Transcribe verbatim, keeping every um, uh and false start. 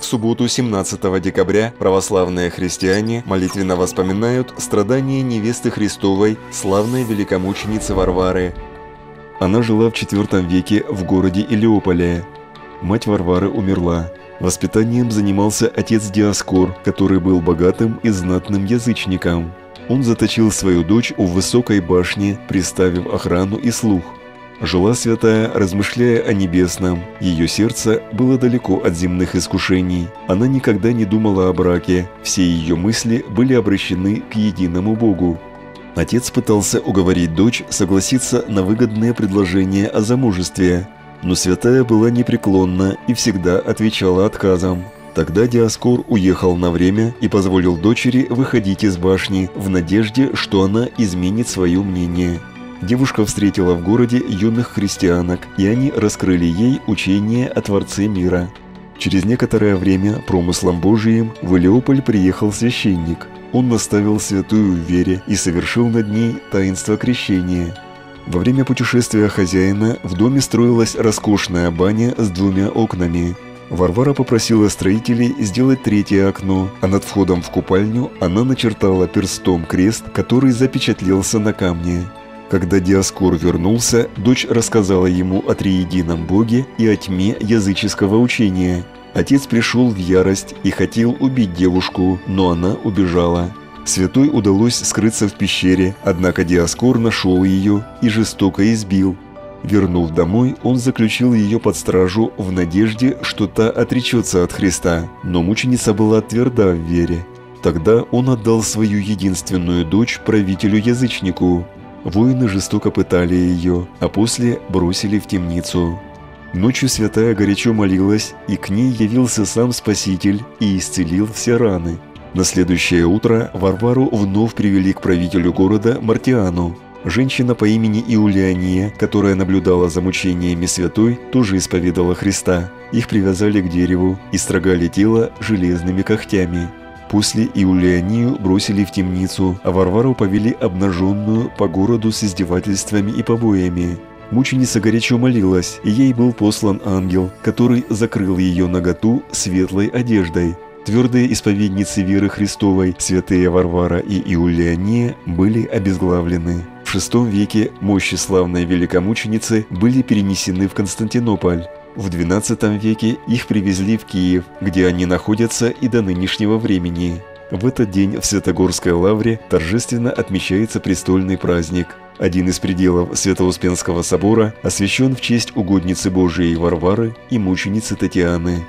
В субботу семнадцатого декабря православные христиане молитвенно воспоминают страдания невесты Христовой, славной великомученицы Варвары. Она жила в четвёртом веке в городе Илиополе. Мать Варвары умерла. Воспитанием занимался отец Диоскор, который был богатым и знатным язычником. Он заточил свою дочь в высокой башне, приставив охрану и слух. Жила святая, размышляя о небесном. Ее сердце было далеко от земных искушений. Она никогда не думала о браке. Все ее мысли были обращены к единому Богу. Отец пытался уговорить дочь согласиться на выгодное предложение о замужестве, но святая была непреклонна и всегда отвечала отказом. Тогда Диоскор уехал на время и позволил дочери выходить из башни в надежде, что она изменит свое мнение. Девушка встретила в городе юных христианок, и они раскрыли ей учение о Творце мира. Через некоторое время промыслом Божиим в Илиополь приехал священник. Он наставил святую в вере и совершил над ней таинство крещения. Во время путешествия хозяина в доме строилась роскошная баня с двумя окнами. Варвара попросила строителей сделать третье окно, а над входом в купальню она начертала перстом крест, который запечатлелся на камне. Когда Диоскор вернулся, дочь рассказала ему о триедином Боге и о тьме языческого учения. Отец пришел в ярость и хотел убить девушку, но она убежала. Святой удалось скрыться в пещере, однако Диоскор нашел ее и жестоко избил. Вернув домой, он заключил ее под стражу в надежде, что та отречется от Христа, но мученица была тверда в вере. Тогда он отдал свою единственную дочь правителю-язычнику. Воины жестоко пытали ее, а после бросили в темницу. Ночью святая горячо молилась, и к ней явился сам Спаситель и исцелил все раны. На следующее утро Варвару вновь привели к правителю города Мартиану. Женщина по имени Иулиания, которая наблюдала за мучениями святой, тоже исповедала Христа. Их привязали к дереву и строгали тело железными когтями. После Иулианию бросили в темницу, а Варвару повели обнаженную по городу с издевательствами и побоями. Мученица горячо молилась, и ей был послан ангел, который закрыл ее наготу светлой одеждой. Твердые исповедницы веры Христовой, святые Варвара и Иулиания, были обезглавлены. В шестом веке мощи славной великомученицы были перенесены в Константинополь. В двенадцатом веке их привезли в Киев, где они находятся и до нынешнего времени. В этот день в Святогорской лавре торжественно отмечается престольный праздник. Один из пределов Свято-Успенского собора освящен в честь угодницы Божией Варвары и мученицы Татьяны.